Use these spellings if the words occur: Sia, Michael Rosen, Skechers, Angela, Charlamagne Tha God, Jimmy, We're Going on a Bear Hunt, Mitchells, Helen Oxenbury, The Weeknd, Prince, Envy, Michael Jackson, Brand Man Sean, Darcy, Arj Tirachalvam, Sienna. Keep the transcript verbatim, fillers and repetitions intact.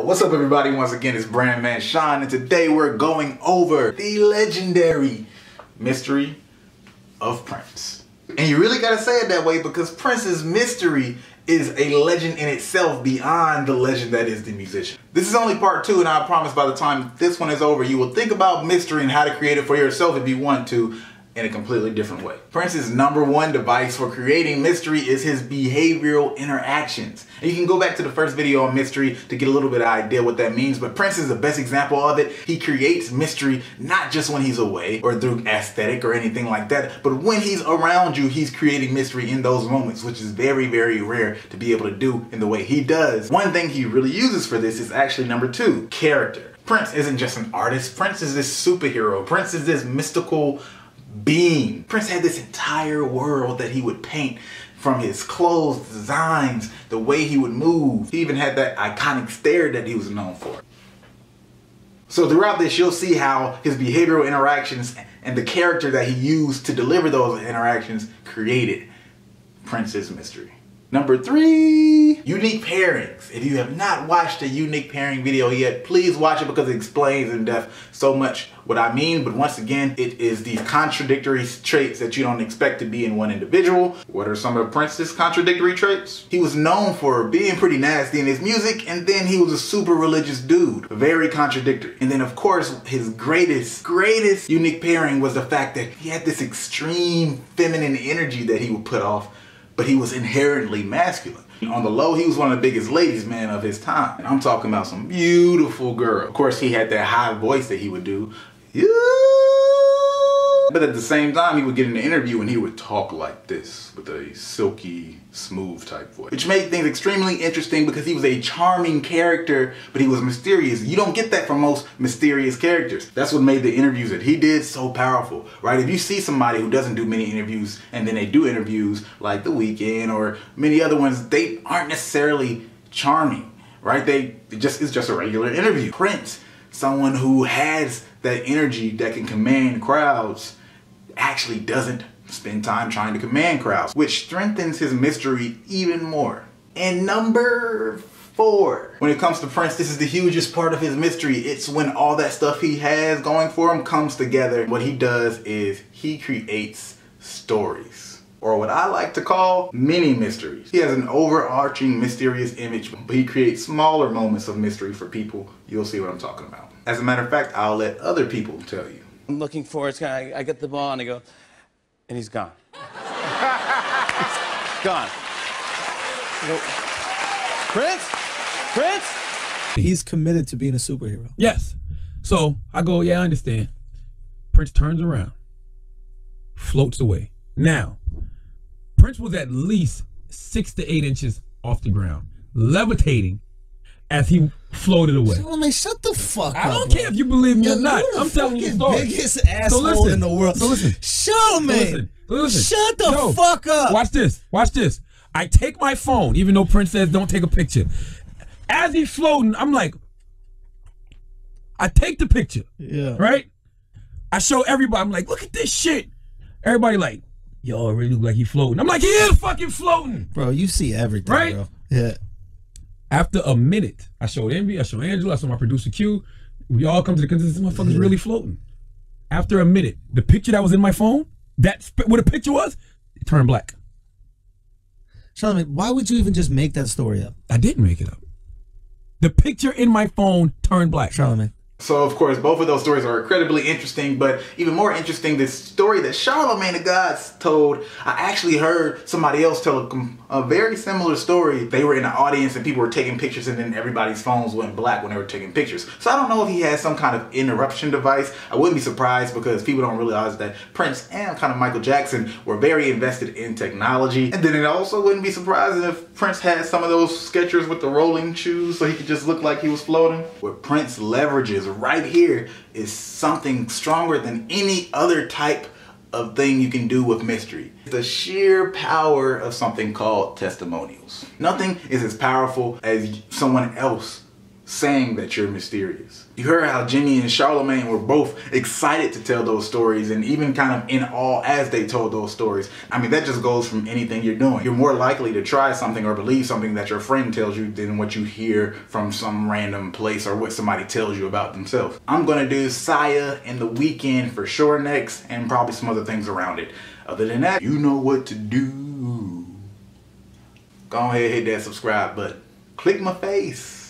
Yo, what's up everybody? Once again, it's Brand Man Sean, and today we're going over the legendary mystery of Prince. And you really gotta say it that way because Prince's mystery is a legend in itself beyond the legend that is the musician. This is only part two, and I promise by the time this one is over, you will think about mystery and how to create it for yourself if you want to in a completely different way. Prince's number one device for creating mystery is his behavioral interactions. And you can go back to the first video on mystery to get a little bit of idea what that means, but Prince is the best example of it. He creates mystery not just when he's away or through aesthetic or anything like that, but when he's around you, he's creating mystery in those moments, which is very, very rare to be able to do in the way he does. One thing he really uses for this is actually number two, character. Prince isn't just an artist. Prince is this superhero. Prince is this mystical being. Prince had this entire world that he would paint, from his clothes, designs, the way he would move. He even had that iconic stare that he was known for. So throughout this, you'll see how his behavioral interactions and the character that he used to deliver those interactions created Prince's mystery. Number three, unique pairings. If you have not watched a unique pairing video yet, please watch it because it explains in depth so much what I mean. But once again, it is these contradictory traits that you don't expect to be in one individual. What are some of Prince's contradictory traits? He was known for being pretty nasty in his music, and then he was a super religious dude. Very contradictory. And then of course, his greatest, greatest unique pairing was the fact that he had this extreme feminine energy that he would put off, but he was inherently masculine. On the low, he was one of the biggest ladies man of his time. And I'm talking about some beautiful girl. Of course, he had that high voice that he would do. But at the same time, he would get in an interview and he would talk like this with a silky, smooth type voice, which made things extremely interesting because he was a charming character, but he was mysterious. You don't get that from most mysterious characters. That's what made the interviews that he did so powerful, right? If you see somebody who doesn't do many interviews and then they do interviews like The Weeknd or many other ones, they aren't necessarily charming, right? They just, it's just a regular interview. Prince, someone who has that energy that can command crowds, actually doesn't spend time trying to command crowds, which strengthens his mystery even more. And number four, when it comes to Prince, this is the hugest part of his mystery. It's when all that stuff he has going for him comes together. What he does is he creates stories, or what I like to call mini mysteries. He has an overarching mysterious image, but he creates smaller moments of mystery for people. You'll see what I'm talking about. As a matter of fact, I'll let other people tell you. I'm looking for it. I get the ball and I go, and he's gone. He's gone. Nope. Prince? Prince? He's committed to being a superhero. Yes. So I go, yeah, I understand. Prince turns around, floats away. Now, Prince was at least six to eight inches off the ground, levitating as he floated away. Charlamagne, shut the fuck I up. I don't care if you believe me Yo, or not. I'm telling you the story. Biggest asshole so listen, in the world. So listen. Charlamagne, so listen, so listen. Shut the Yo, fuck up. Watch this. Watch this. I take my phone, even though Prince says don't take a picture. As he's floating, I'm like, I take the picture. Yeah. Right? I show everybody. I'm like, look at this shit. Everybody like, yo, it really look like he floating. I'm like, he is fucking floating. Bro, you see everything, right? Bro. Yeah. After a minute, I showed Envy, I showed Angela, I showed my producer Q. We all come to the consensus, this motherfucker's really floating. After a minute, the picture that was in my phone, that's what the picture was, it turned black. Charlamagne, why would you even just make that story up? I didn't make it up. The picture in my phone turned black. Charlamagne. So of course, both of those stories are incredibly interesting, but even more interesting, this story that Charlamagne Tha God told, I actually heard somebody else tell a, a very similar story. They were in an audience and people were taking pictures, and then everybody's phones went black when they were taking pictures. So I don't know if he has some kind of interruption device. I wouldn't be surprised because people don't realize that Prince and kind of Michael Jackson were very invested in technology. And then it also wouldn't be surprising if Prince had some of those Skechers with the rolling shoes so he could just look like he was floating. Where Prince leverages right here is something stronger than any other type of thing you can do with mystery. The sheer power of something called testimonials. Nothing is as powerful as someone else saying that you're mysterious. You heard how Jimmy and Charlamagne were both excited to tell those stories and even kind of in awe as they told those stories. I mean, that just goes from anything you're doing. You're more likely to try something or believe something that your friend tells you than what you hear from some random place or what somebody tells you about themselves. I'm gonna do Sia and The Weeknd for sure next, and probably some other things around it. Other than that, you know what to do. Go ahead, hit that subscribe button. Click my face.